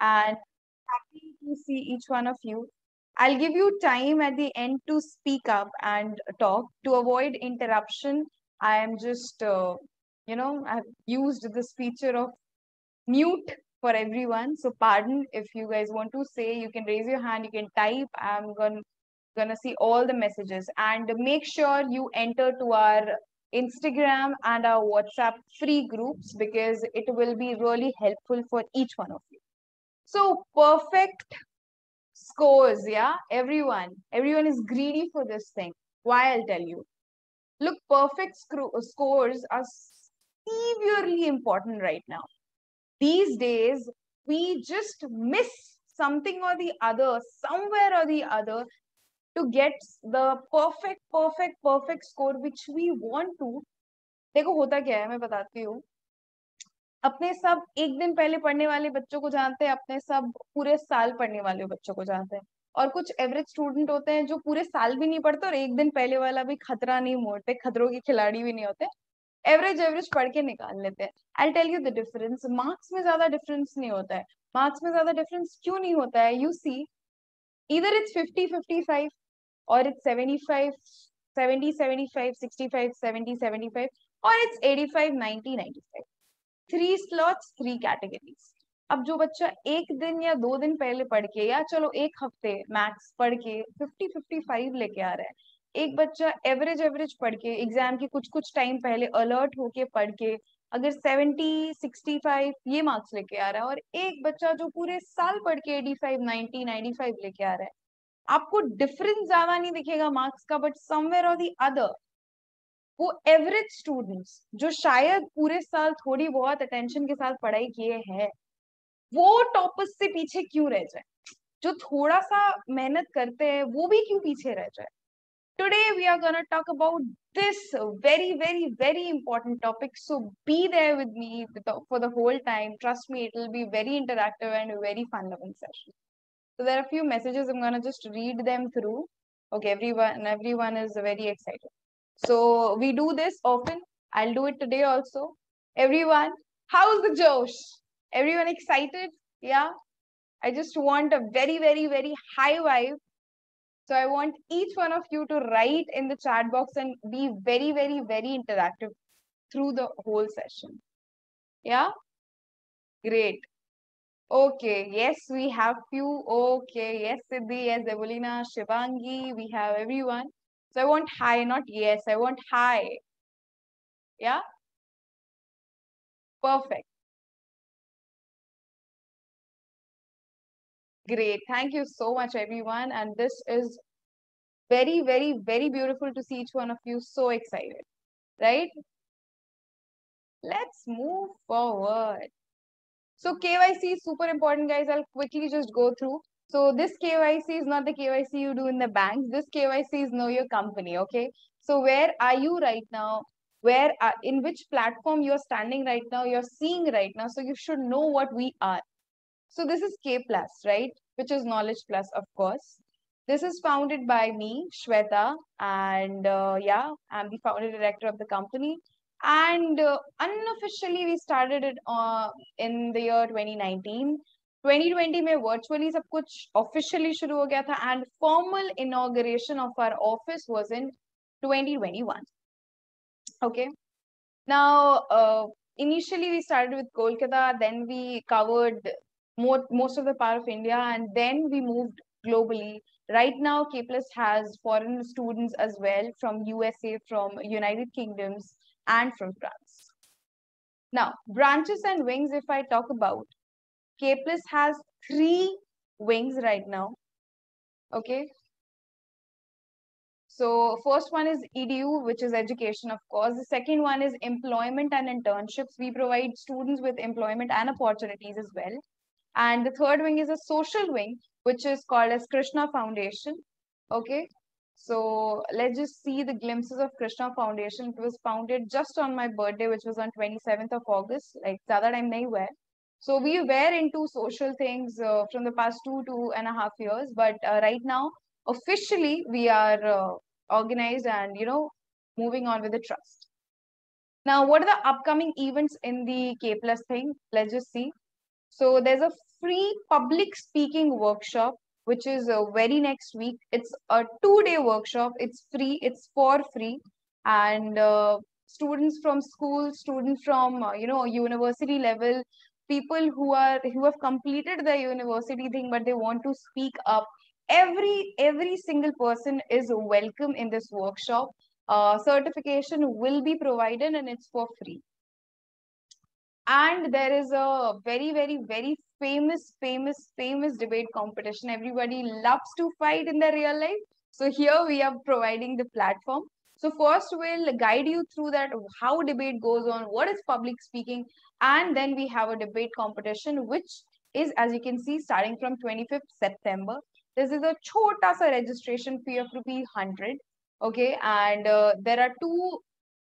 and happy to see each one of you. I'll give you time at the end to speak up and talk. To avoid interruption, I am just, I've used this feature of mute for everyone. So pardon if you guys want to say, you can raise your hand, you can type. I'm gonna see all the messages. And make sure you enter to our Instagram and our WhatsApp free groups, because it will be really helpful for each one of you. So perfect scores, yeah? Everyone is greedy for this thing. Why, I'll tell you. Look, perfect scores are severely important right now. These days, we just miss something or the other, somewhere or the other, to get the perfect score which we want to. देखो होता क्या है मैं बताती हूँ. अपने सब एक दिन पहले पढ़ने वाले बच्चों को जानते हैं, अपने सब पूरे साल पढ़ने वाले बच्चों को जानते हैं, और कुछ एवरेज स्टूडेंट होते हैं जो पूरे साल भी नहीं पढ़ते और एक दिन पहले वाला भी खतरा नहीं मोड़ते, खतरों के खिलाड़ी भी नहीं होते, एवरेज पढ़ के निकाल लेते हैं. I tell you the difference. Marks में ज्यादा डिफरेंस नहीं होता है. मार्क्स में ज्यादा डिफरेंस क्यों नहीं होता है? You see, either it's 50-55 or it's 75-70-75, 65-70-75, or it's 85-90-95. 3 slots, 3 categories. अब जो बच्चा एक दिन या दो दिन पहले पढ़ के, या चलो एक हफ्ते मैक्स पढ़ के 50-55 लेके आ रहा है, एक बच्चा एवरेज पढ़ के एग्जाम के कुछ टाइम पहले अलर्ट होके पढ़ के अगर 70-65 ये मार्क्स लेके आ रहा है, और एक बच्चा जो पूरे साल पढ़ के 85-90-95 लेके आ रहा है, आपको डिफरेंस ज्यादा नहीं दिखेगा मार्क्स का, but somewhere or the other वो एवरेज स्टूडेंट्स जो शायद पूरे साल थोड़ी बहुत अटेंशन के साथ पढ़ाई किए हैं, वो टॉपर्स से पीछे क्यों रह जाए? जो थोड़ा सा मेहनत करते हैं वो भी क्यों पीछे रह जाए? Today we are going to talk about this very, very, very important topic. So be there with me for the whole time. Trust me, it will be very interactive and a very fun-loving session. So there are a few messages. I'm going to just read them through. Okay, everyone is very excited. So we do this often. I'll do it today also. Everyone, how's the Josh? Everyone excited? Yeah. I just want a very, very, very high vibe. So I want each one of you to write in the chat box and be very, very, very interactive through the whole session. Yeah? Great. Okay. Yes, we have few. Okay. Yes, Siddhi. Yes, Evelina, Shivangi. We have everyone. So I want hi, not yes. I want hi. Yeah? Perfect. Great. Thank you so much, everyone. And this is very, very, very beautiful to see each one of you so excited, right? Let's move forward. So KYC is super important, guys. I'll quickly just go through. So this KYC is not the KYC you do in the bank. This KYC is know your company, okay? So where are you right now? In which platform you're standing right now? You're seeing right now. So you should know what we are. So this is K Plus, right? Which is Knowledge Plus, of course. This is founded by me, Shweta, and I'm the founder director of the company. And unofficially, we started it in the year 2019. 2020 में virtually सब कुछ officially शुरू हो गया था, and formal inauguration of our office was in 2021. Okay, now initially we started with Kolkata, then we covered most of the part of India, and then we moved globally. Right now, K Plus has foreign students as well from USA, from United Kingdoms, and from France. Now, branches and wings, if I talk about, K Plus has 3 wings right now. Okay. So first one is EDU, which is education, of course. The second one is employment and internships. We provide students with employment and opportunities as well. And the third wing is a social wing, which is called as Krishna Foundation. Okay, so let's just see the glimpses of Krishna Foundation. It was founded just on my birthday, which was on 27th of August. Like zyada time nahi hua. So we were into social things from the past 2.5 years, but right now officially we are organized and moving on with the trust. Now, what are the upcoming events in the K Plus thing? Let's just see. So there's a free public speaking workshop, which is very next week. It's a 2-day workshop. It's free. It's for free. And students from school, students from, university level, people who have completed their university thing, but they want to speak up. Every single person is welcome in this workshop. Certification will be provided and it's for free. And there is a very, very, very famous debate competition. Everybody loves to fight in their real life. So here we are providing the platform. So first we'll guide you through that, how debate goes on, what is public speaking. And then we have a debate competition, which is, as you can see, starting from 25th September. This is a chota sa registration fee of ₹100. Okay, and there are two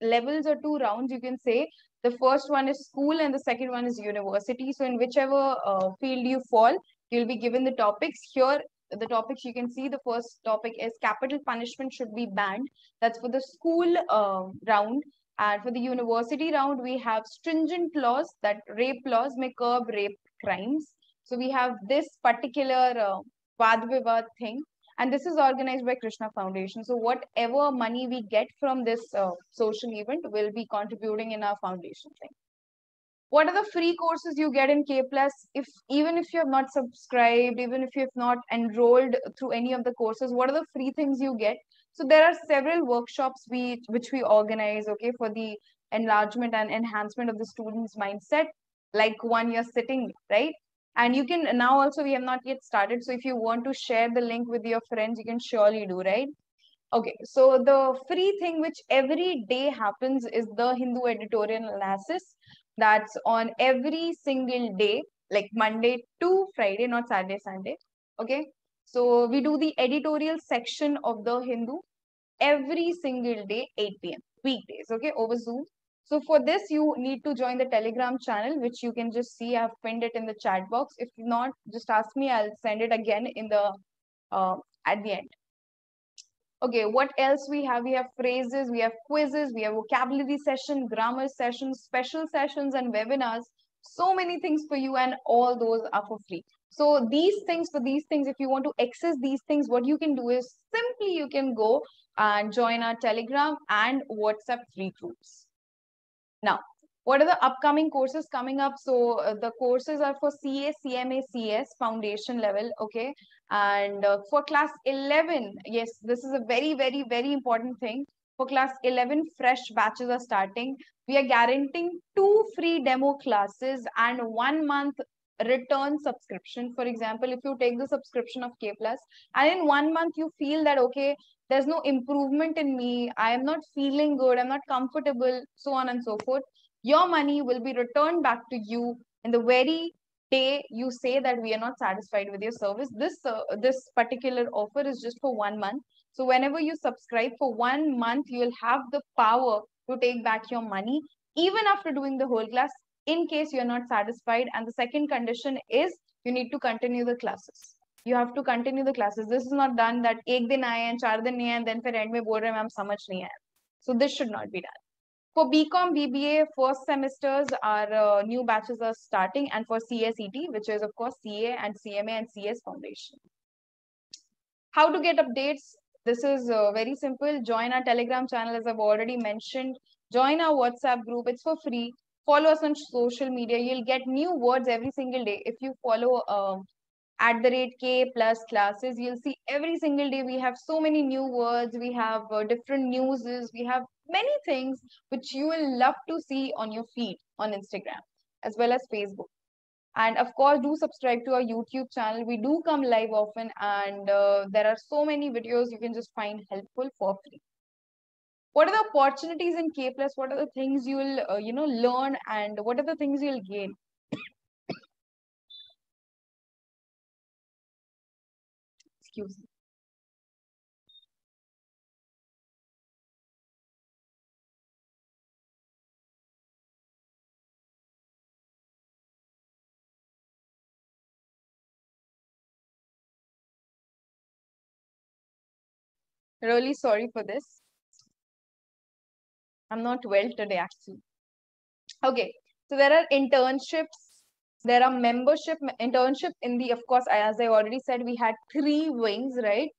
levels or two rounds, you can say. The first one is school and the second one is university. So in whichever field you fall, you'll be given the topics. Here, the topics you can see, the first topic is capital punishment should be banned. That's for the school round. And for the university round, we have stringent laws, that rape laws may curb rape crimes. So we have this particular Vad Vivad thing. And this is organized by Krishna Foundation. So whatever money we get from this social event will be contributing in our foundation thing. What are the free courses you get in K+? Even if you have not subscribed, even if you have not enrolled through any of the courses, what are the free things you get? So there are several workshops which we organize, okay, for the enlargement and enhancement of the students' mindset, like one you're sitting, right? And you can now also, we have not yet started. So if you want to share the link with your friends, you can surely do, right? Okay, so the free thing which every day happens is the Hindu editorial analysis. That's on every single day, like Monday to Friday, not Saturday, Sunday. Okay, so we do the editorial section of the Hindu every single day, 8 PM, weekdays, okay, over Zoom. So for this, you need to join the Telegram channel, which you can just see. I've pinned it in the chat box. If not, just ask me. I'll send it again in the at the end. Okay, what else we have? We have phrases, we have quizzes, we have vocabulary session, grammar sessions, special sessions, and webinars. So many things for you, and all those are for free. So for these things, if you want to access these things, what you can do is simply you can go and join our Telegram and WhatsApp free groups. Now, what are the upcoming courses coming up? So the courses are for CA, CMA, CS, foundation level, okay? And for class 11, yes, this is a very, very, very important thing. For class 11, fresh batches are starting. We are guaranteeing 2 free demo classes and 1 month return subscription. For example, if you take the subscription of K+, and in 1 month you feel that, okay, there's no improvement in me, I am not feeling good, I'm not comfortable, so on and so forth, your money will be returned back to you in the very day you say that we are not satisfied with your service. This particular offer is just for 1 month. So whenever you subscribe for 1 month, you'll have the power to take back your money, even after doing the whole class, in case you're not satisfied. And the second condition is you need to continue the classes. You have to continue the classes. This is not done that ek din aaye and char din nahi hai and then fir end mein bol rahe hain ma'am samajh nahi aaya. So this should not be done. For BCom, BBA, first semesters, our new batches are starting, and for CACD, which is of course CA and CMA and CS Foundation. How to get updates? This is very simple. Join our Telegram channel, as I've already mentioned. Join our WhatsApp group. It's for free. Follow us on social media. You'll get new words every single day. If you follow @ K+Classes, you'll see every single day we have so many new words, we have different newses, we have many things which you will love to see on your feed on Instagram as well as Facebook. And of course, do subscribe to our YouTube channel. We do come live often, and there are so many videos you can just find helpful for free. What are the opportunities in K+? What are the things you'll learn, and what are the things you'll gain? Excuse me. Really sorry for this. I'm not well today, actually. Okay, so there are internships, There are membership, internship in the, of course, as I already said, we had three wings, right?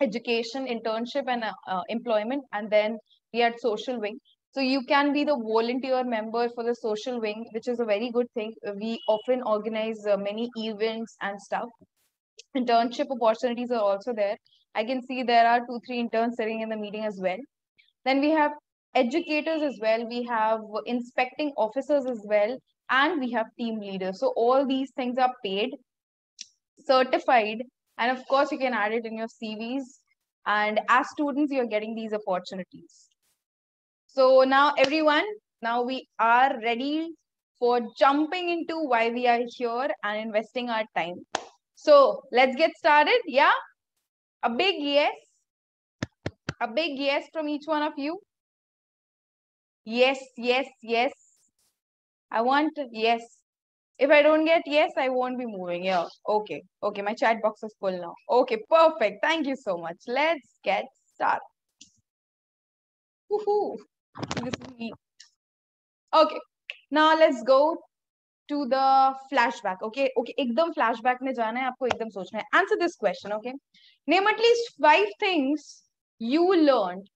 Education, internship, and employment. And then we had social wing. So you can be the volunteer member for the social wing, which is a very good thing. We often organize many events and stuff. Internship opportunities are also there. I can see there are 2-3 interns sitting in the meeting as well. Then we have educators as well. We have inspecting officers as well. And we have team leaders. So all these things are paid, certified. And of course, you can add it in your CVs. And as students, you're getting these opportunities. So now everyone, now we are ready for jumping into why we are here and investing our time. So let's get started. Yeah. A big yes. A big yes from each one of you. Yes, yes, yes. I want yes. If I don't get yes, I won't be moving. Yeah. Okay. Okay. My chat box is full now. Okay. Perfect. Thank you so much. Let's get started. Woohoo. This is me. Okay. Now let's go to the flashback. Okay. Okay. Ekdam flashback mein jana hai. Aapko ekdam sochna hai. Answer this question. Okay. Name at least 5 things you learned.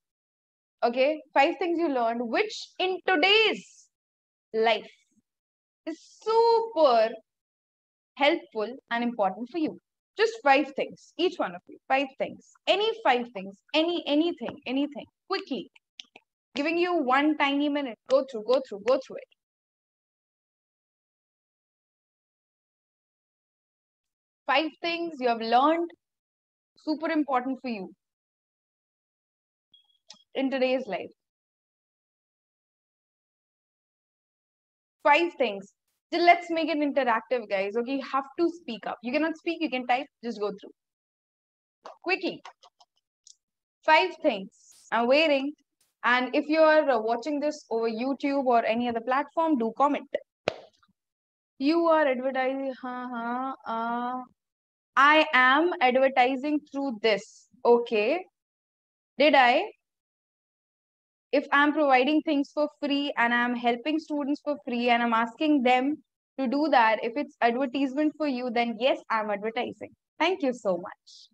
Okay. 5 things you learned, which in today's life is super helpful and important for you. Just 5 things, each one of you. 5 things, any 5 things, anything, quickly. Giving you one tiny minute. Go through it. Five things you have learned, super important for you in today's life. 5 things. So let's make it interactive, guys. Okay, you have to speak up. You cannot speak, you can type, just go through. Quickly. 5 things. I'm waiting. And if you are watching this over YouTube or any other platform, do comment. You are advertising. I am advertising through this. Okay. Did I? If I'm providing things for free and I'm helping students for free and I'm asking them to do that, if it's advertisement for you, then yes, I'm advertising. Thank you so much.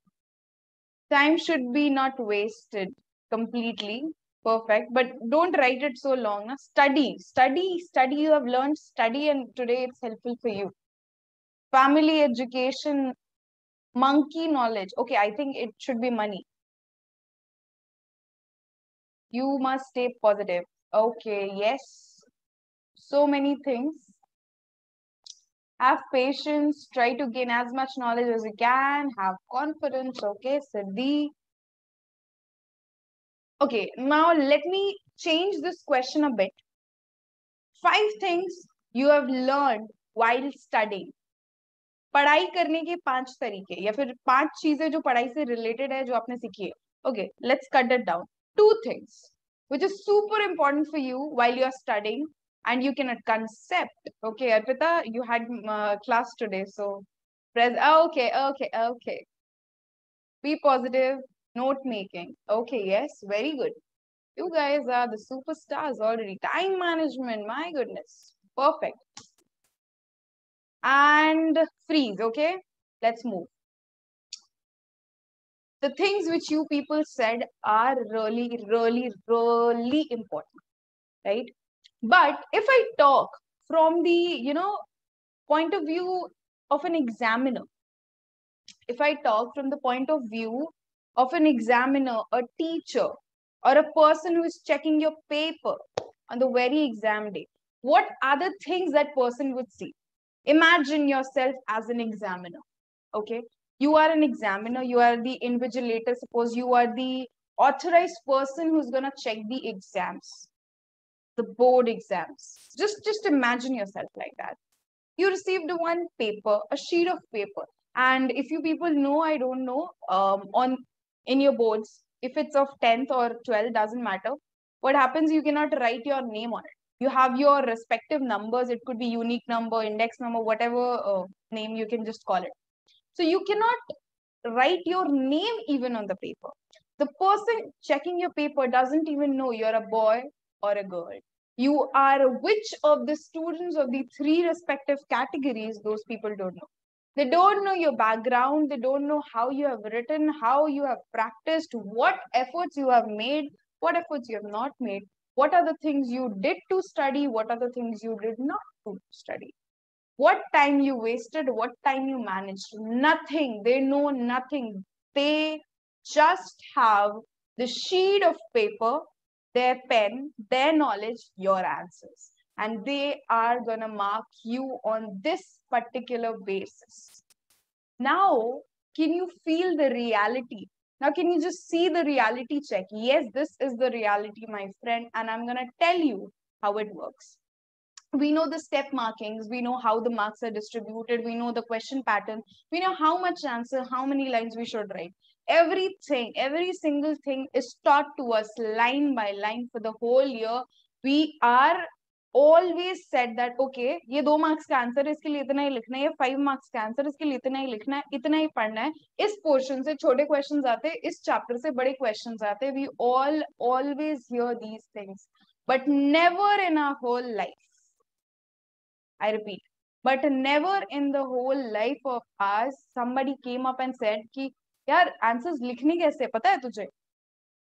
Time should be not wasted completely. Perfect. But don't write it so long. Na? Study. You have learned, study, and today it's helpful for you. Family, education, monkey knowledge. Okay, I think it should be money. You must stay positive. Okay, yes. So many things. Have patience. Try to gain as much knowledge as you can. Have confidence. Okay, Siddhi. Okay, now let me change this question a bit. 5 things you have learned while studying. पढ़ाई करने के 5 तरीके या फिर 5 चीजें जो पढ़ाई से related है जो आपने सीखी है. Okay, let's cut it down. 2 things which is super important for you while you are studying and you can concept. Okay, Arpita, you had class today, so okay. Be positive, note making. Okay, yes, very good. You guys are the superstars already. Time management, my goodness, perfect. And freeze. Okay, let's move. The things which you people said are really important, right? But if I talk from the, point of view of an examiner, a teacher, or a person who is checking your paper on the very exam day, what are the things that person would see? Imagine yourself as an examiner, okay? You are an examiner, you are the invigilator, suppose you are the authorized person who's going to check the exams, the board exams. Just imagine yourself like that. You received one paper, a sheet of paper. And if you people know, I don't know, in your boards, if it's of 10th or 12th, doesn't matter. What happens, you cannot write your name on it. You have your respective numbers. It could be unique number, index number, whatever name you can just call it. So you cannot write your name even on the paper. The person checking your paper doesn't even know you're a boy or a girl. you are which of the students of the three respective categories, those people don't know. They don't know your background. They don't know how you have written, how you have practiced, what efforts you have made, what efforts you have not made, what are the things you did to study, what are the things you did not to study, what time you wasted, what time you managed. Nothing. They know nothing. They just have the sheet of paper, their pen, their knowledge, your answers. And they are going to mark you on this particular basis. Now, can you feel the reality? Now, can you just see the reality check? Yes, this is the reality, my friend. And I'm going to tell you how it works. We know the step markings. We know how the marks are distributed. We know the question pattern. We know how much answer, how many lines we should write. Everything, every single thing is taught to us line by line for the whole year. We are always said that, okay, ये 2 marks का answer है, इसके लिए इतना ही लिखना है, ये 5 marks का answer है, इसके लिए इतना ही लिखना है, इतना ही पढ़ना है, इस portion से छोटे questions आते हैं, इस chapter से बड़े questions आते हैं. We all always hear these things, but never in our whole life, I repeat, but never in the whole life of ours, somebody came up and said कि यार answers लिखने कैसे पता है तुझे?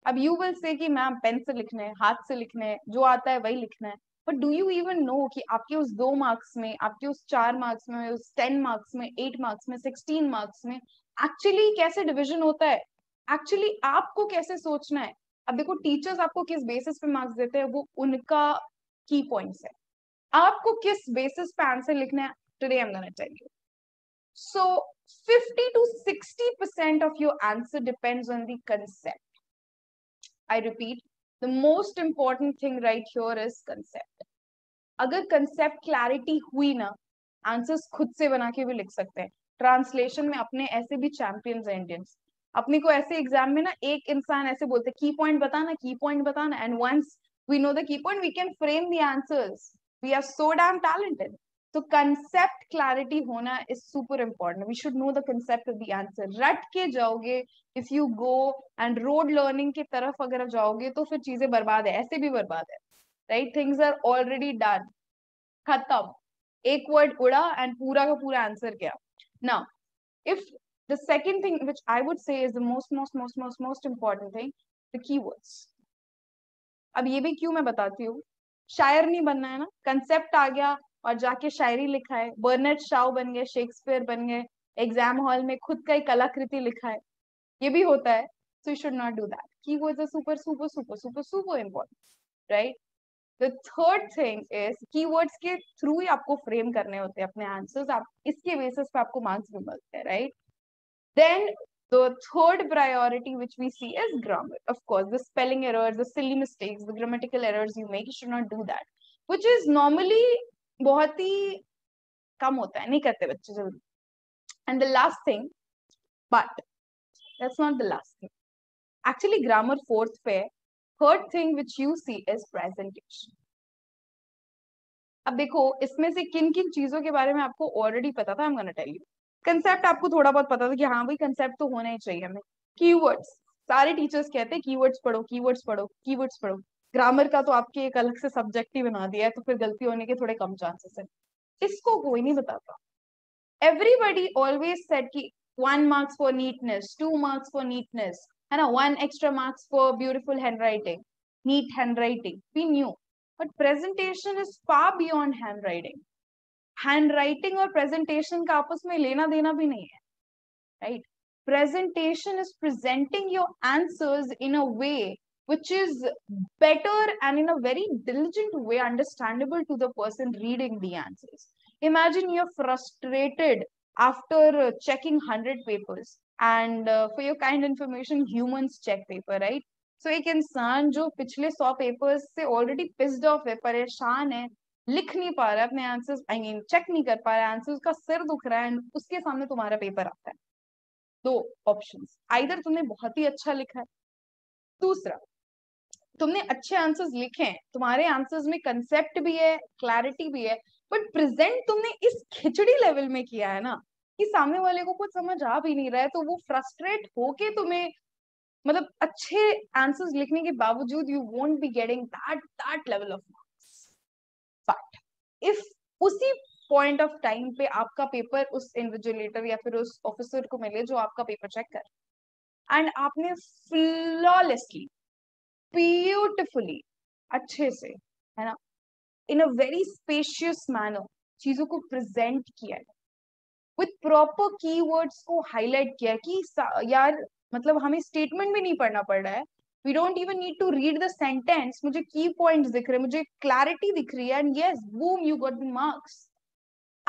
अब you will say कि ma'am pen से लिखना है, हाथ से लिखना है, जो आता है वही लिखना है. But do you even know कि आपके उस 2 marks में, आपके उस 4 marks में, उस 10 marks में, 8 marks में, 16 marks में actually कैसे division होता है? Actually आपको कैसे सोचना है? अब देखो teachers आपको किस basis पे marks देते हैं, वो उनका key points है. आपको किस basis पे answer लिखना है? Today I'm gonna tell you. So 50% to 60% of your answer depends on the concept. I repeat. The most important thing right here is concept. Agar concept clarity hui na, answers khud se bana ke bhi likh sakte hain. Translation mein apne aise bhi champions hai Indians. Apne ko aise exam mein na ek insaan aise bolte key point batana, and once we know the key point, we can frame the answers. We are so damn talented. So concept clarity hona is super important. We should know the concept of the answer. Rat ke jaoge, if you go and road learning ke taraf agar jaoge, to fir cheeze barbaad hai, aise bhi barbaad hai, right? Things are already done. Khatam. Ek word uda and pura ka pura answer gaya. Now, if the second thing which I would say is the most important thing, the keywords. Ab ye bhi kyun main batati hu? Shayar nahi banna hai na? Concept aa gaya. और जाके शायरी लिखा है, Bernard Shao बन गए, Shakespeare बन गए, exam hall में खुद का ही कलाकृति लिखा है, ये भी होता है. So you should not do that. Keywords are super important, right? The third thing is keywords के through ही आपको frame करने होते हैं अपने answers. आप इसके basis पे आपको marks भी मिलते हैं, right? Then the third priority which we see is grammar. Of course, the spelling errors, the silly mistakes, the grammatical errors you make, you should not do that, which is normally बहुत ही कम होता है, नहीं करते बच्चे जल्दी. And the last thing, but that's not the last thing. Actually, grammar fourth pair. Third thing which you see is presentation. अब देखो इसमें से किन किन चीजों के बारे में आपको ऑलरेडी पता था, I'm gonna tell you. Concept आपको थोड़ा बहुत पता था कि हाँ भाई कंसेप्ट तो होना ही चाहिए हमें. कीवर्ड्स, सारे टीचर्स कहते हैं कीवर्ड्स पढ़ो, कीवर्ड्स पढ़ो, कीवर्ड्स पढ़ो. ग्रामर का तो आपके एक अलग से सब्जेक्ट ही बना दिया है, तो फिर गलती होने के थोड़े कम चांसेस हैं. इसको कोई नहीं बताता. एवरीबडी ऑलवेज सेड कि 1 marks for neatness, 2 marks for neatness, है ना, 1 extra marks for beautiful handwriting, neat handwriting. We knew, but presentation is far beyond handwriting. Handwriting और प्रेजेंटेशन का आपस में लेना देना भी नहीं है, right? Presentation is presenting your answers in a way which is better and in a very diligent way understandable to the person reading the answers. Imagine you're frustrated after checking 100 papers. And for your kind information, humans check paper, right? So, एक इंसान जो पिछले 100 papers से already pissed off है, परेशान है, लिख नहीं पा रहा है अपने answers, I mean, check नहीं कर पा रहा है answers, उसका सिर दुख रहा है, उसके सामने तुम्हारा paper आता है. 2 options. Either तुमने बहुत ही अच्छा लिखा है, दूसरा तुमने अच्छे आंसर्स लिखे हैं, तुम्हारे आंसर्स में कंसेप्ट भी है, क्लैरिटी भी है, बट प्रेजेंट तुमने इस खिचड़ी लेवल में किया है ना कि सामने वाले को कुछ समझ आ भी नहीं रहा है, तो वो फ्रस्ट्रेट होके तुम्हें, मतलब अच्छे आंसर्स लिखने के बावजूद, you won't be getting that level of marks. if उसी पॉइंट ऑफ टाइम पे आपका पेपर उस इन्विजिलेटर या फिर उस ऑफिसर को मिले जो आपका पेपर चेक करे, एंड आपने फ्लॉलेसली, ब्यूटिफुली, अच्छे से, है ना, in a very spacious manner चीजों को प्रेजेंट किया है, विथ प्रॉपर कीवर्ड्स को हाईलाइट किया कि यार मतलब हमें स्टेटमेंट भी नहीं पढ़ना पड़ रहा है, we don't even need to read the sentence, मुझे की पॉइंट्स दिख रहे हैं, मुझे क्लैरिटी दिख रही है, and yes boom you got the marks.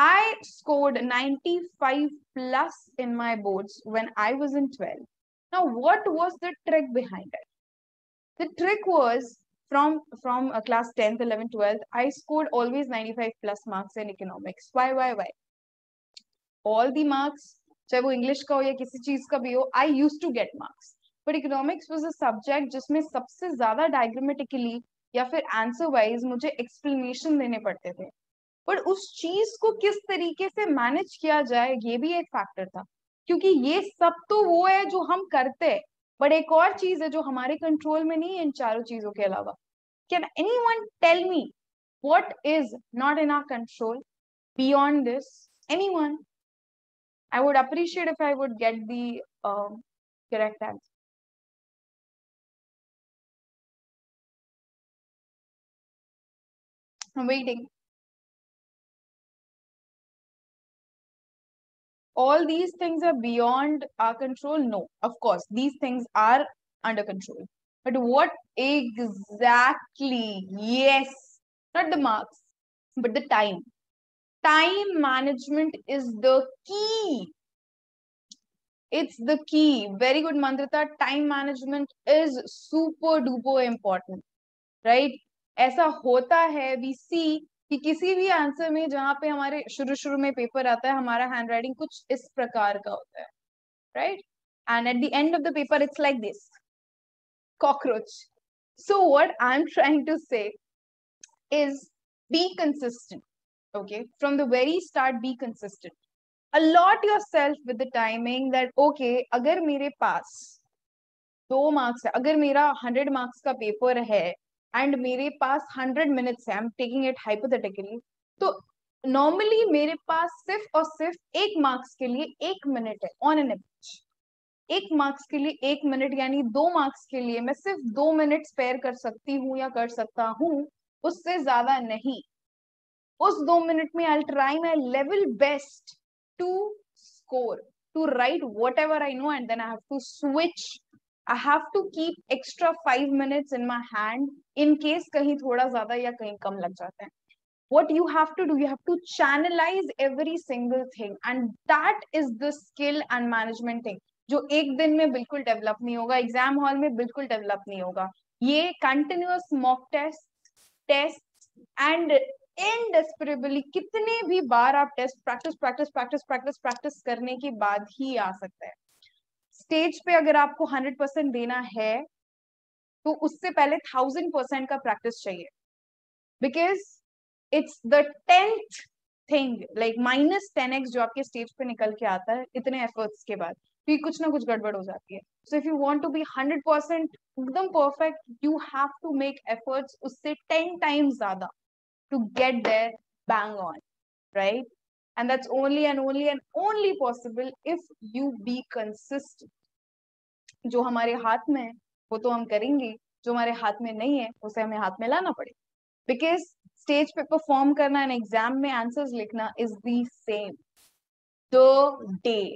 I scored 95 plus in my boards when I was in 12. Now, what was the trick behind it? The trick was from class 10th, 11th, 12th, I scored always 95 plus marks in economics. Why? All the marks, चाहे वो English का हो या किसी चीज का भी हो, I used to get marks. But economics was a subject जिसमें सबसे ज्यादा diagrammatically या फिर answer wise मुझे explanation देने पड़ते थे. पर उस चीज को किस तरीके से मैनेज किया जाए ये भी एक फैक्टर था, क्योंकि ये सब तो वो है जो हम करते हैं, बट एक और चीज है जो हमारे कंट्रोल में नहीं है इन चारों चीजों के अलावा. Can anyone tell me what is not in our control beyond this? Anyone? I would appreciate if I would get the correct answer. I'm waiting. All these things are beyond our control? No, of course, these things are under control. But what exactly? Yes, not the marks, but the time. Time management is the key. It's the key. Very good, Mandrita. Time management is super duper important, right? ऐसा होता है, we see कि किसी भी answer में जहाँ पे हमारे शुरू में पेपर आता है, हमारा हैंडराइटिंग कुछ इस प्रकार का होता है, right? And at the end of the paper it's like this cockroach. So what I am trying to say is be consistent. Okay, from the very start be consistent. Allot yourself with the timing that okay, अगर मेरे पास 2 marks है, अगर मेरा 100 marks का paper है and मेरे पास 100 minutes है, I'm taking it hypothetically, तो नॉर्मली मेरे पास सिर्फ और सिर्फ 1 मार्क्स के लिए 1 मिनट है ऑन एन एवरेज. 1 मार्क्स के लिए 1 मिनट, यानी 2 मार्क्स के लिए मैं सिर्फ 2 मिनट स्पेयर कर सकती हूँ या कर सकता हूँ, उससे ज्यादा नहीं. उस 2 मिनट में I'll try my level best to score, to write whatever I know, and then I have to switch. I have to keep extra 5 minutes in my hand in case कहीं थोड़ा ज़्यादा या कहीं कम लग जाते हैं. What you have to do, you have to channelize every single thing, and that is the skill and management thing जो एक दिन में बिल्कुल develop नहीं होगा, exam hall में बिल्कुल develop नहीं होगा. ये continuous mock tests and indesperately कितने भी बार आप test practice करने के बाद ही आ सकता है. स्टेज पे अगर आपको 100% देना है तो उससे पहले 1000% का प्रैक्टिस चाहिए, because it's the 10th thing, like -10x जो आपके स्टेज पे निकल के आता है इतने एफर्ट्स के बाद, तो कुछ ना कुछ गड़बड़ हो जाती है. So if you want to be 100% एकदम perfect, you have to make efforts उससे 10 टाइम्स ज्यादा to get there bang on, right? And that's only possible if you be consistent. जो हमारे हाथ में है वो तो हम करेंगे, जो हमारे हाथ में नहीं है उसे हमें हाथ में लाना पड़ेगा, because stage पे perform करना and exam में answers लिखना is the same. The day,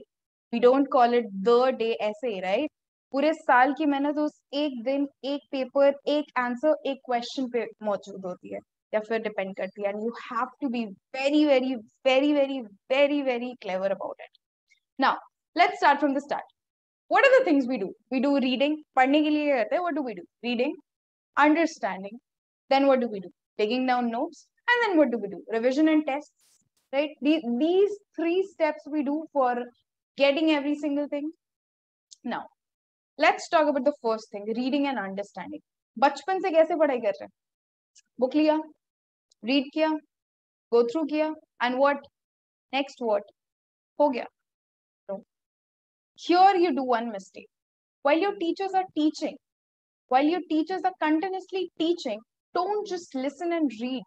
we don't call it the day ऐसे, right? पूरे साल की मेहनत उस एक दिन, एक पेपर, एक आंसर, एक क्वेश्चन पे मौजूद होती है या फिर डिपेंड करती है, and you have to be very very very very very very clever about it. Now let's start from the start. What are the things we do? We do reading, पढ़ने के लिए रहते हैं. What do we do? Reading, understanding. Then what do we do? Taking down notes. And then what do we do? Revision and tests, right? These 3 steps we do for getting every single thing. Now let's talk about the first thing, reading and understanding. बचपन से कैसे पढ़ाई कर रहे हैं? Book लिया, read किया, go through किया, एंड व्हाट नेक्स्ट? व्हाट हो गया? Here you do one mistake. While your teachers are teaching, while your teachers are continuously teaching, don't just listen and read.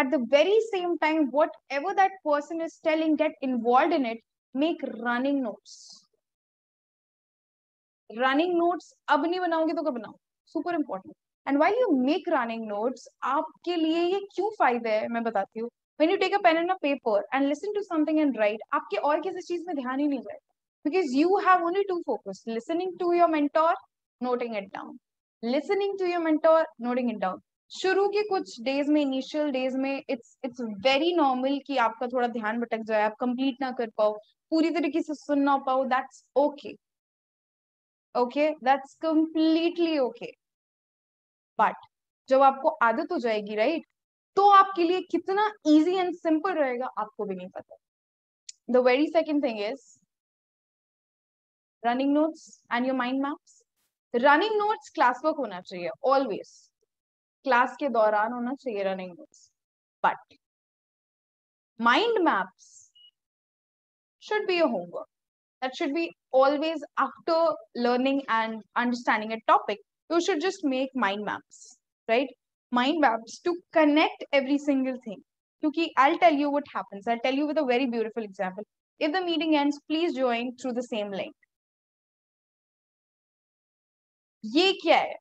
At the very same time, whatever that person is telling, get involved in it, make running notes. Running notes, ab nahi banaoge to kab banao. Super important. And while you make running notes, aapke liye ye kyun fayda hai, main batati hu. When you take a pen and a paper and listen to something and write, aapke aur kisi cheez mein dhyan hi nahi jayega. Because you have only two focus, listening to your mentor, noting it down. Listening to your mentor, noting it down. शुरू के कुछ days में, initial days में, it's very normal कि आपका थोड़ा ध्यान भटक जाए, आप complete ना कर पाओ, पूरी तरीके से सुन ना पाओ, that's okay. Okay, that's completely okay. But जब आपको आदत हो जाएगी, right? तो आपके लिए कितना easy and simple रहेगा, आपको भी नहीं पता. The very second thing is running notes and your mind maps. Running notes classwork होना चाहिए, always. Class के दौरान होना चाहिए running notes, but mind maps should be your homework. That should be always after learning and understanding a topic. You should just make mind maps, right? Mind maps to connect every single thing. Because I'll tell you what happens. I'll tell you with a very beautiful example. If the meeting ends, please join through the same link. ये क्या है?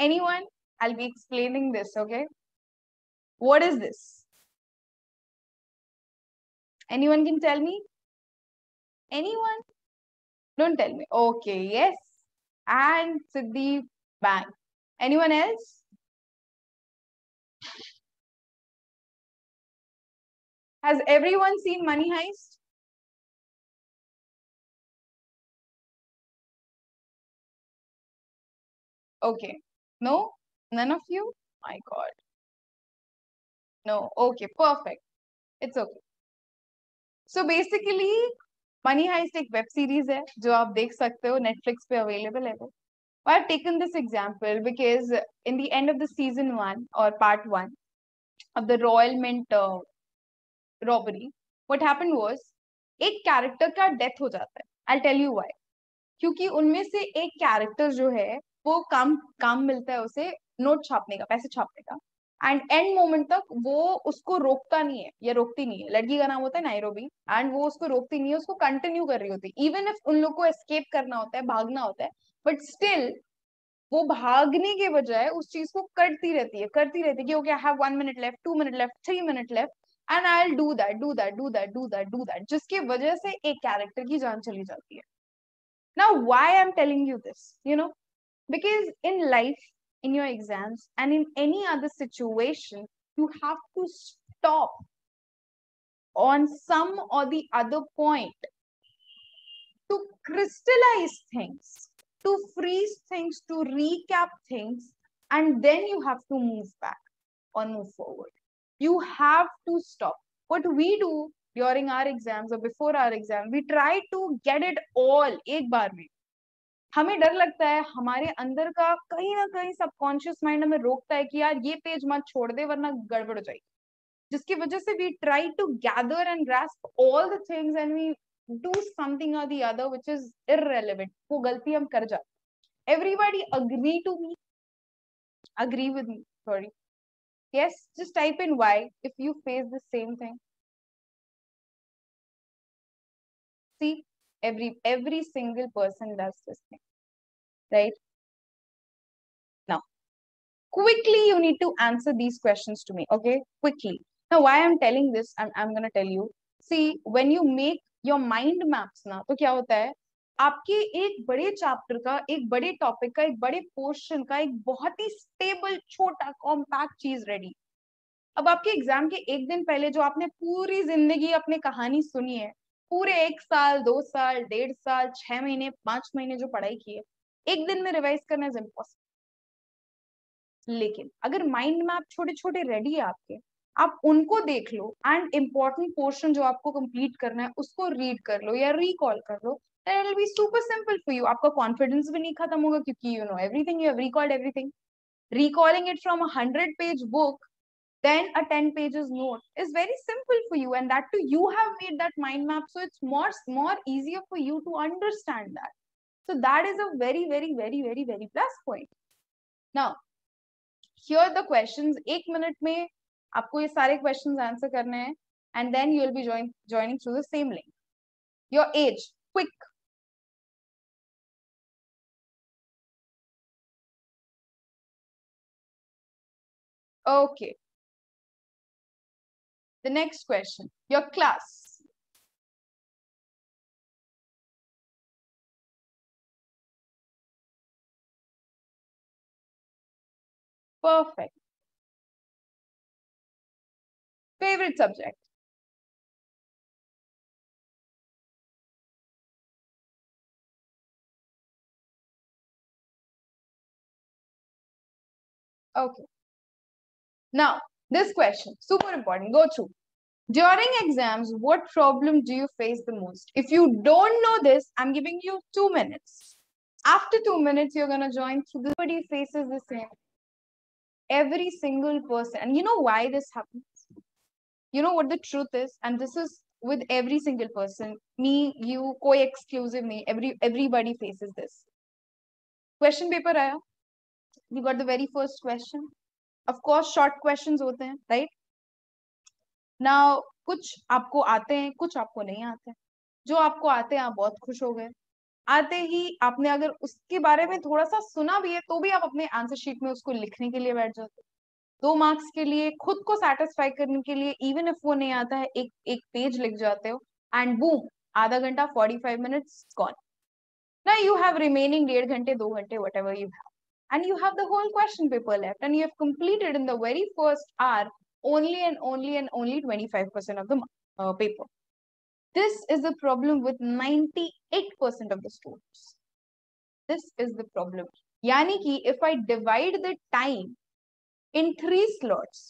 Anyone? I'll be explaining this, okay? What is this? Anyone can tell me? Anyone? Don't tell me. Okay, yes. And Siddhi, bang. Anyone else? Has everyone seen Money Heist? Okay. No? None of you? My God. No. Okay, perfect. It's okay. So basically, Money Heist is a web series that you can see on Netflix. Available. I've taken this example because in the end of the season 1 or part 1 of the Royal Mint robbery, what happened was, a character ka death ho jata hai. I'll tell you why. Because unme se ek character jo hai, wo kam milta hai usse, note छापने का, पैसे छापने का, and end moment तक वो उसको रोकता नहीं है या रोकती नहीं है. लड़की का नाम होता है नायरोबी, एंड वो उसको रोकती नहीं है, उसको कंटिन्यू कर रही होती है. इवन इफ उन लोग को एस्केप करना होता है, भागना होता है, बट स्टिल वो भागने के बजाय उस चीज को करती रहती है कि okay, I have 1 minute left, 2 minute left, 3 minute left, and I will do that, जिसकी वजह से एक कैरेक्टर की जान चली जाती है. Now why I am telling you this, you know, because in life, in your exams, and in any other situation, you have to stop on some or the other point to crystallize things, to freeze things, to recap things, and then you have to move back or move forward. You have to stop. What we do during our exams or before our exam, we try to get it all ek baar mein. हमें डर लगता है, हमारे अंदर का कहीं ना कहीं सबकॉन्शियस माइंड हमें रोकता है कि यार ये पेज मत छोड़ दे वरना गड़बड़ हो जाएगी, जिसकी वजह से we try to gather and grasp all the things and we do something or the other which is irrelevant. वो गलती हम कर जाते. Everybody agree with me, sorry. Yes, just type in why if you face the same thing. See, every single person does this thing, right? Now, quickly you need to answer these questions to me, okay? Quickly. Now, why I'm telling this, I'm going to tell you. See, when you make your mind maps, na, to kya hota hai? Aapke ek bade chapter ka, ek bade topic ka, ek bade portion ka, ek bahut hi stable, chota, compact cheez ready. Ab aapke exam ke ek din pehle jo aapne puri zindagi apne kahani suni hai, पूरे 1 साल, 2 साल, 1.5 साल, 6 महीने, 5 महीने जो पढ़ाई की है, एक दिन में रिवाइज करना इज इम्पॉसिबल. लेकिन अगर माइंड मैप छोटे छोटे रेडी है आपके, आप उनको देख लो एंड इम्पोर्टेंट पोर्शन जो आपको कंप्लीट करना है उसको रीड कर लो या रिकॉल कर लो, then it will be super simple for you. आपका कॉन्फिडेंस भी नहीं खत्म होगा क्योंकि you know everything, you have recalled everything. Recalling it from 100-page book, then a 10-page note is very simple for you, and that too, you have made that mind map, so it's more easier for you to understand that. So that is a very, very, very, very, very plus point. Now, here are the questions. 1 minute mein आपको ये सारे questions answer करने हैं and then you will be joining through the same link. Your age, quick. Okay. The next question, your class. Perfect. Favorite subject. Okay. Now, this question, super important, go through. During exams, what problem do you face the most? If you don't know this, I'm giving you 2 minutes. After 2 minutes, you're going to join through. Everybody faces the same. Every single person. And you know why this happens? You know what the truth is? And this is with every single person. Me, you, co-exclusive me. Everybody faces this. Question paper aaya. You got the very first question. Of course, short questions होते हैं, right? Now, कुछ आपको आते हैं, कुछ आपको नहीं आते हैं. जो आपको आते हैं, आप बहुत खुश हो गए. आते ही आपने अगर उसके बारे में थोड़ा सा सुना भी है, तो भी आप अपने आंसर शीट में उसको लिखने के लिए बैठ जाते हैं. 2 मार्क्स के लिए, खुद को सेटिस्फाई करने के लिए, even if वो नहीं आता है, एक पेज लिख जाते हो. And boom, आधा घंटा, 45 minutes gone. Now you have remaining 1.5 घंटे, 2 घंटे, whatever you have. And you have the whole question paper left, and you have completed in the very first hour only 25% of the paper. This is the problem with 98% of the students. This is the problem. Yani ki if I divide the time in 3 slots,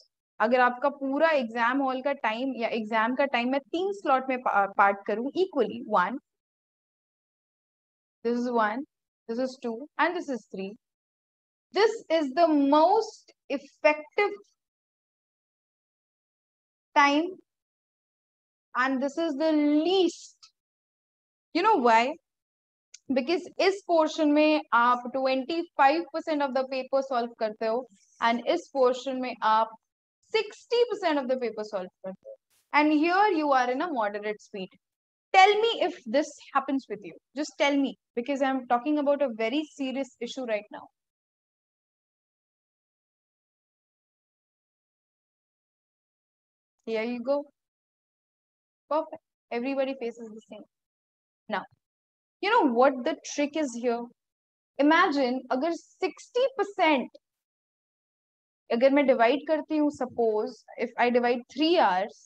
agar aapka pura exam hall ka time ya exam ka time main 3 slot mein part karu equally, 1, this is 2, and this is 3. This is the most effective time and this is the least. You know why? Because इस portion में आप 25% of the paper solve करते हो and इस portion में आप 60% of the paper solve करते हो. And here you are in a moderate speed. Tell me if this happens with you. Just tell me because I'm talking about a very serious issue right now. Here you go. Perfect. Everybody faces the same. Now, you know what the trick is here? Imagine, agar 60%, agar main divide karti hu, suppose, if I divide 3 hours,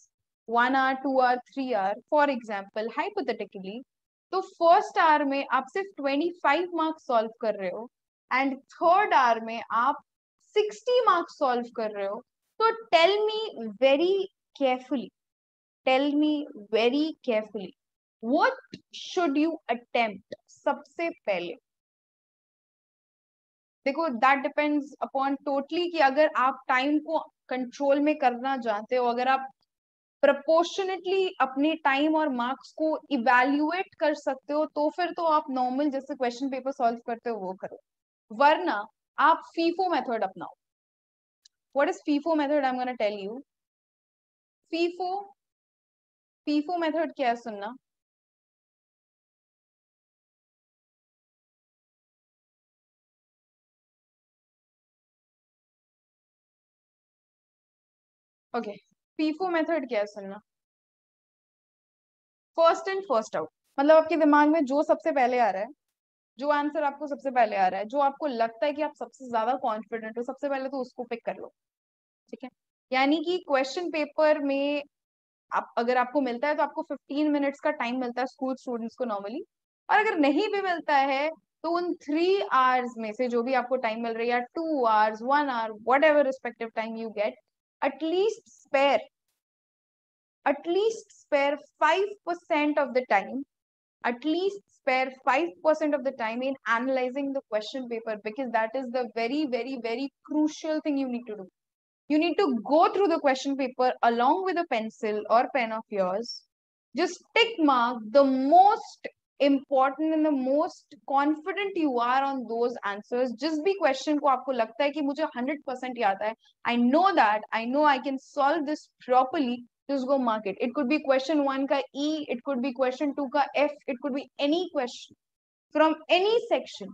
1 hour, 2 hour, 3 hour, for example, hypothetically, so first hour mein aap sirf 25 marks solve kar rahe ho, and third hour mein aap 60 marks solve kar rahe ho. So tell me very carefully, what should you attempt? Sabse pehle. Dekho, that depends upon totally ki agar aap time ko control mein karna jante ho, agar aap proportionately apne time aur marks ko evaluate kar sakte ho, to fir to aap normal jaise question paper solve karte ho, wo karo. Varna, aap FIFO method apnao. What is FIFO method? I'm going to tell you. FIFO method kya hai sunna? Okay. FIFO method kya hai sunna? First in, first out. मतलब आपके दिमाग में जो सबसे पहले आ रहा है, जो आंसर आपको सबसे पहले आ रहा है, जो आपको लगता है कि आप सबसे ज्यादा कॉन्फिडेंट हो, सबसे पहले तो उसको पिक कर लो. ठीक है, यानी कि क्वेश्चन पेपर में आप अगर आपको मिलता है तो आपको 15 मिनट्स का टाइम मिलता है स्कूल स्टूडेंट्स को नॉर्मली, और अगर नहीं भी मिलता है तो उन 3 आवर्स में से जो भी आपको टाइम मिल रही है, 2 hours, 1 hour, whatever respective time you get, at least spare 5% of the time. At least spare 5% of the time in analyzing the question paper, because that is the very, very, very crucial thing you need to do. You need to go through the question paper along with a pencil or pen of yours. Just tick mark the most important and the most confident you are on those answers. Just be question ko aapko lagta hai ki mujhe 100% yaad hai, I know I can solve this properly, just go mark it. It could be question 1 ka E, it could be question 2 ka F, it could be any question from any section,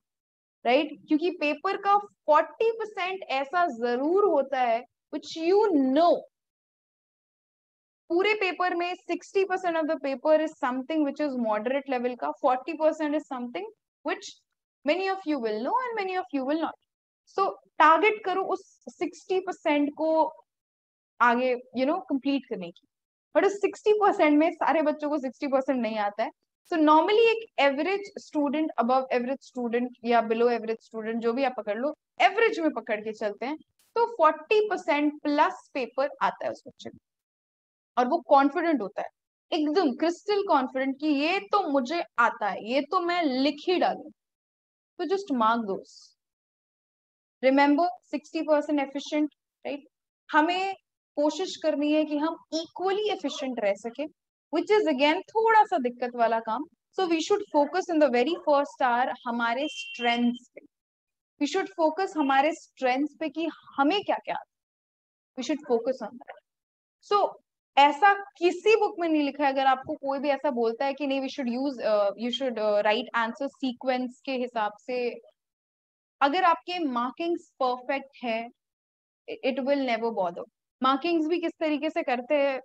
right? Kyunki paper ka 40% aisa zarur hota hai, which you know. Pure paper mein 60% of the paper is something which is moderate level ka, 40% is something which many of you will know and many of you will not. So target karo us 60% ko aage, you know, complete karne ki. But us 60% mein sare bachcho ko 60% nahi aata hai. So normally ek average student, above average student ya below average student, jo bhi aap pakad lo, average mein pakad ke chalte hain. So 40% plus paper aata hai us bachche ko. और वो confident होता है, एकदम crystal confident कि ये तो मुझे आता है, ये तो मैं लिख ही डालूं. So just mark those. Remember, 60% efficient, right? हमें कोशिश करनी है कि हम equally efficient रह सके, which is again थोड़ा सा दिक्कत वाला काम. So we should focus in the very first hour हमारे strengths पे. We should focus हमारे strengths पे कि हमें क्या क्या आता है. We should focus on that. So ऐसा किसी बुक में नहीं लिखा है. अगर आपको कोई भी ऐसा बोलता है कि नहीं, you should write answer sequence के हिसाब से, अगर आपके मार्किंग्स परफेक्ट है, it will never bother. Markings भी किस तरीके से करते हैं,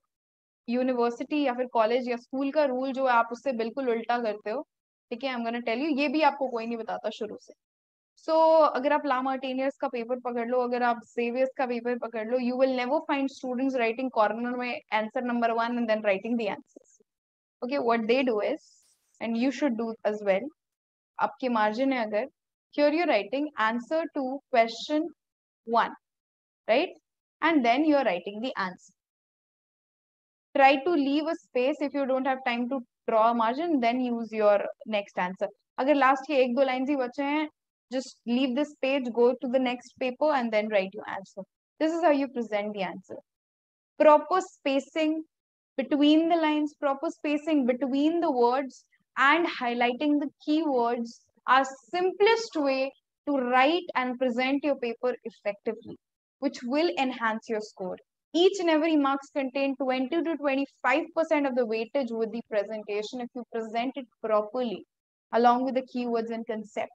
यूनिवर्सिटी या फिर कॉलेज या स्कूल का रूल जो आप उससे बिल्कुल उल्टा करते हो, ठीक है. I'm gonna tell you, ये भी आपको कोई नहीं बताता शुरू से. So अगर आप ला मार्टिनियस का पेपर पकड़ लो, अगर आप जेवियर्स का पेपर पकड़ लो, you will never find students writing corner में answer number 1 and then writing the answers. Okay, what they do is, and you should do as well, आपके margin है अगर, here you're writing answer to question 1, right? And then you're writing the answer. Try to leave a space if you don't have time to draw a margin, then use your next answer. अगर last के 1-2 lines ही बचे हैं, just leave this page, go to the next paper and then write your answer. This is how you present the answer. Proper spacing between the lines, proper spacing between the words and highlighting the keywords are simplest way to write and present your paper effectively, which will enhance your score. Each and every marks contain 20 to 25% of the weightage with the presentation if you present it properly, along with the keywords and concept.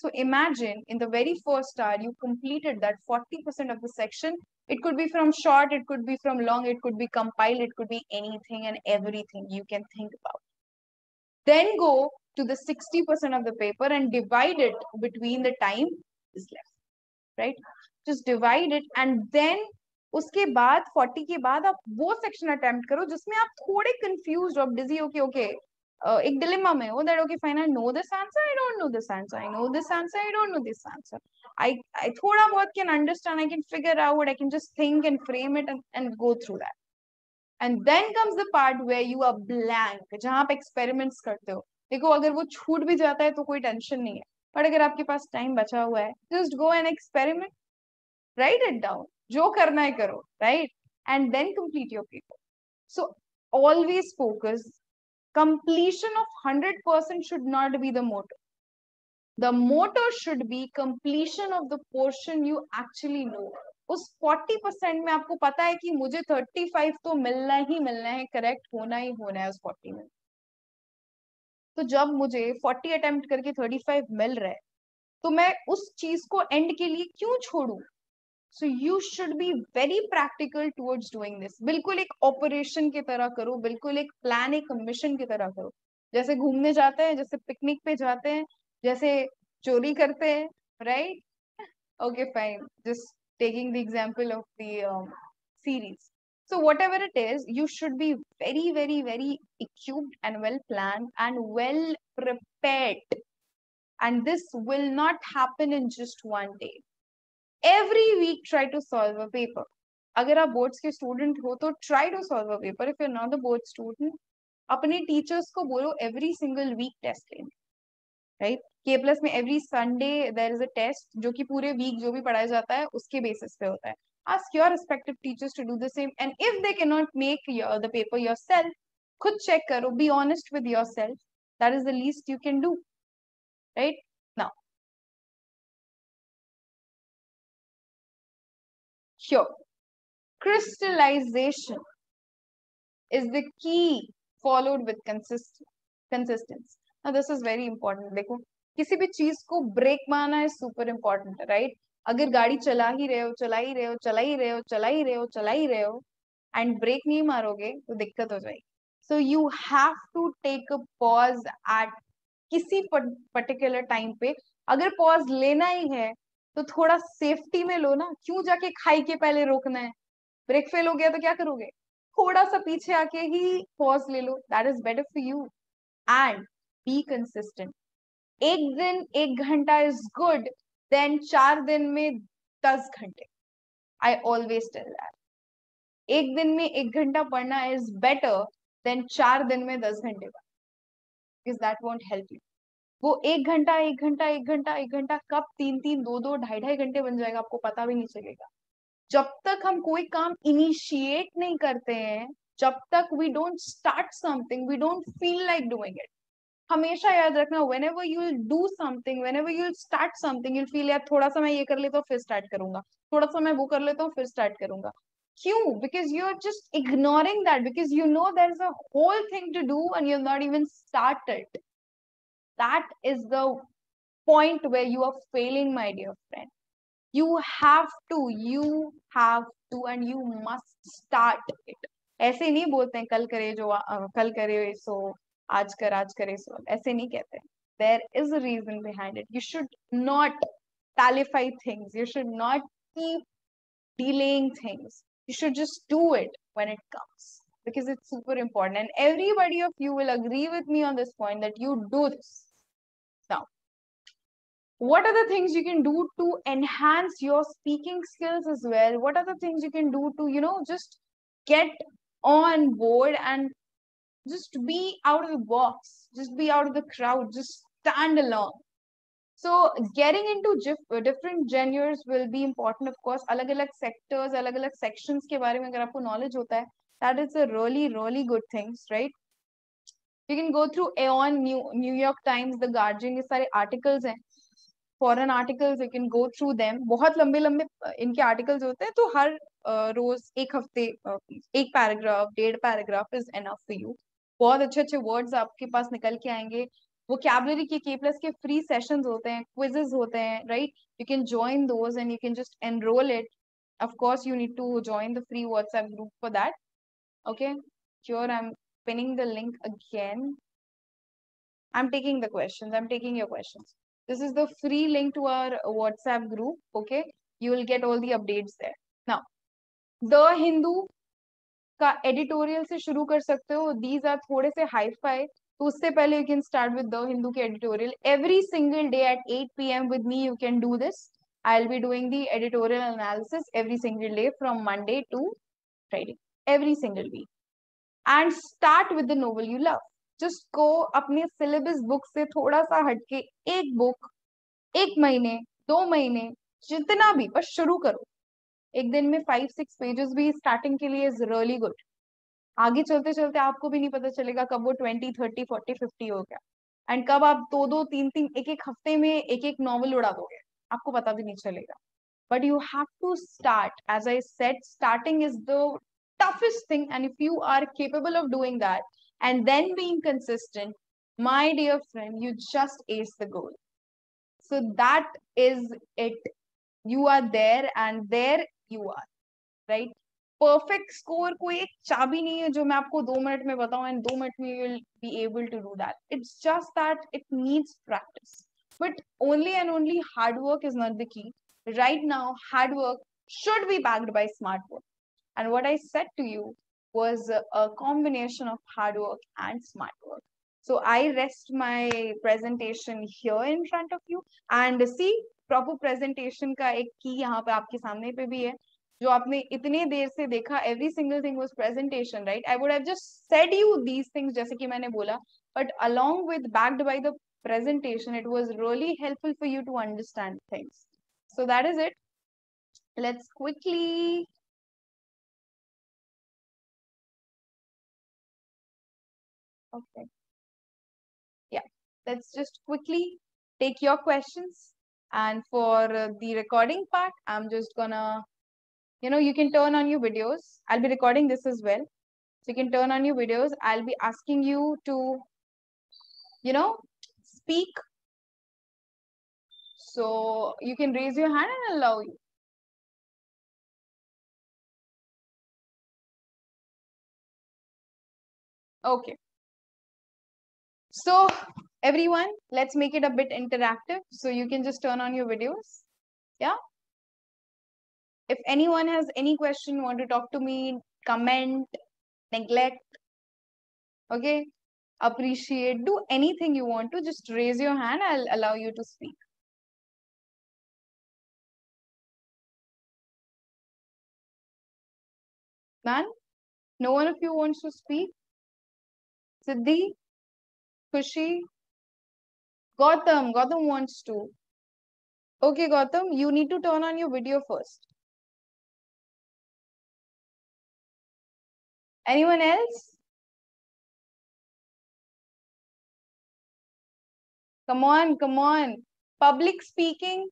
So imagine in the very first hour, you completed that 40% of the section. It could be from short, it could be from long, it could be compiled, it could be anything and everything you can think about. Then go to the 60% of the paper and divide it between the time is left, right? Just divide it and then uske baad 40 ke baad aap wo section attempt karo jisme aap thode confused or dizzy, okay. एक dilemma में हो that okay fine, I know this answer, I don't know this answer, I know this answer, I don't know this answer, I thoda bahut can understand, I can figure out, I can just think and frame it and go through that. And then comes the part where you are blank, जहाँ आप experiments करते हो. देखो अगर वो छूट भी जाता है तो कोई tension नहीं है, पर अगर आपके पास time बचा हुआ है, just go and experiment, write it down, जो करना है करो, right? And then complete your paper. So always focus. Completion of 100% should not be the motto. The motto should be completion of the portion you actually know. उस 40% में आपको पता है कि मुझे 35 तो मिलना है, correct होना है उस 40 में. तो जब मुझे 40 attempt करके 35 मिल रहा है, तो मैं उस चीज को end के लिए क्यों छोडूं? So you should be very practical towards doing this. बिल्कुल एक operation की तरह करो, बिल्कुल एक plan, एक mission की तरह करो. जैसे घूमने जाते हैं, जैसे picnic पे जाते हैं, जैसे चोरी करते हैं, right? Okay, fine. Just taking the example of the series. So whatever it is, you should be very, very, very equipped and well planned and well prepared. And this will not happen in just one day. Every week try to solve a paper. अगर आप boards के student हो तो try to solve a paper. If you're not the board student, अपने teachers को बोलो every single week test लेने, right? K plus में every Sunday there is a test जो कि पूरे week जो भी पढ़ाया जाता है उसके basis पे होता है. Ask your respective teachers to do the same, and if they cannot make the paper yourself, खुद check करो. Be honest with yourself That is the least you can do right now. Sure. Crystallization is the key followed with consistency. Now, this is very important. Dekho, kisi bhi cheez ko break maana is super important, right? Agar gaadi chala hi rahe ho, and break nahi maroge, to dikkat ho jayegi. So you have to take a pause at kisi particular time pe. Agar pause lena hi hai, to thoda safety mein lo na. Kyun jaake khai ke pehle rokna hai? Break fail ho gaya to kya karoge? Thoda sa piche aake hi pause le lo. That is better for you. And be consistent. Ek din ek ghanta is good. Then 4 दिन में 10 घंटे. I always tell that. Ek din mein ek ghanta padhna is better than 4 दिन में 10 घंटे. Because that won't help you. वो एक घंटा कब 3-3, 2-2, 2.5 घंटे बन जाएगा आपको पता भी नहीं चलेगा. जब तक हम कोई काम इनिशिएट नहीं करते हैं, जब तक we don't start something, we don't feel like doing it. हमेशा याद रखना, whenever you'll do something, whenever you'll start something, you'll feel यार थोड़ा सा मैं ये कर लेता हूँ फिर start करूँगा, थोड़ा सा मैं वो कर लेता हूँ फिर start करूँगा. Cue, because you're just ignoring that, because you know there's a whole thing to do and you've not even started. That is the point where you are failing, my dear friend. You have to, and you must start it. ऐसे नहीं बोलते हैं कल करे सो आज करे सो, ऐसे नहीं कहते हैं. There is a reason behind it. You should not tallify things. You should not keep delaying things. You should just do it when it comes, because it's super important. And everybody of you will agree with me on this point that you do this. Now, what are the things you can do to enhance your speaking skills as well? What are the things you can do to, just get on board and just be out of the box, just be out of the crowd, just stand alone. So getting into different genres will be important, of course. Alag-alag sectors, alag-alag sections ke baare mein agar aapko knowledge hota hai, that is a really, really good thing, right? You can go through A.ON, New York Times, The Guardian, these are articles, foreign articles, you can go through them. Bahut lambe inke articles hote hain, to har roz ek hafte, ek paragraph, 1.5 paragraph is enough for you. Bahut achhe words aapke paas nikal ke aayenge. Vocabulary ke K+ ke free sessions hote hain, quizzes hote hain, right? You can join those and you can just enroll it. Of course, you need to join the free WhatsApp group for that. Okay, sure, I'm pinning the link again. I'm taking your questions. This is the free link to our WhatsApp group, okay? You will get all the updates there. Now, The Hindu ka editorial se shuru kar sakte ho. These are thode se hi-fi. So, you can start with The Hindu ke editorial. Every single day at 8 PM with me, you can do this. I'll be doing the editorial analysis every single day from Monday to Friday. Every single week. And start with the novel you love. Just go apne syllabus book se thoda sa hatke ek book, ek mahine, 2 mahine, jitna bhi bas shuru karo. Ek din mein 5-6 pages bhi starting ke liye is really good. Aage chalte chalte aapko bhi nahi pata chalega kab wo 20, 30, 40, 50 ho gaya. And kab aap 2-2, 3-3, ek hafte mein ek novel uda doge. Aapko pata bhi nahi chalega. But you have to start. As I said, starting is the toughest thing, and if you are capable of doing that and then being consistent, my dear friend, you just ace the goal. So that is it. You are there and there you are, right? Perfect score koi ek chabi nahi hai jo main aapko 2 minute mein batau, and 2 minute mein you'll be able to do that. It's just that it needs practice, but only and only hard work is not the key. Right now, hard work should be backed by smart work. And what I said to you was a combination of hard work and smart work. So I rest my presentation here in front of you. And see, proper presentation ka ek key yahan pe aapke samne pe bhi hai. Jo aapne itne der se dekha, every single thing was presentation, right? I would have just said you these things jaise ki maine bola. But along with backed by the presentation, it was really helpful for you to understand things. So that is it. Let's quickly... Okay. let's just quickly take your questions. And for the recording part, I'm just gonna, you can turn on your videos. I'll be recording this as well. So you can turn on your videos. I'll be asking you to, speak. So you can raise your hand and allow you. Okay. So everyone, let's make it a bit interactive. So you can just turn on your videos. Yeah. If anyone has any question, want to talk to me, comment, neglect, okay, appreciate, do anything you want to, just raise your hand. I'll allow you to speak. Man, no one of you wants to speak. Siddhi, Kushi, Gautam. Gautam wants to. Okay, Gautam, you need to turn on your video first. Anyone else? Come on, come on. Public speaking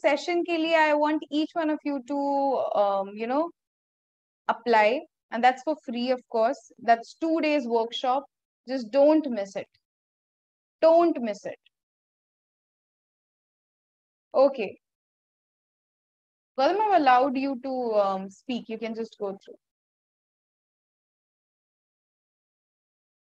session ke liye, I want each one of you to, apply. And that's for free, of course. That's 2 days workshop. Just don't miss it. Don't miss it. Okay. Well, I've allowed you to speak. You can just go through.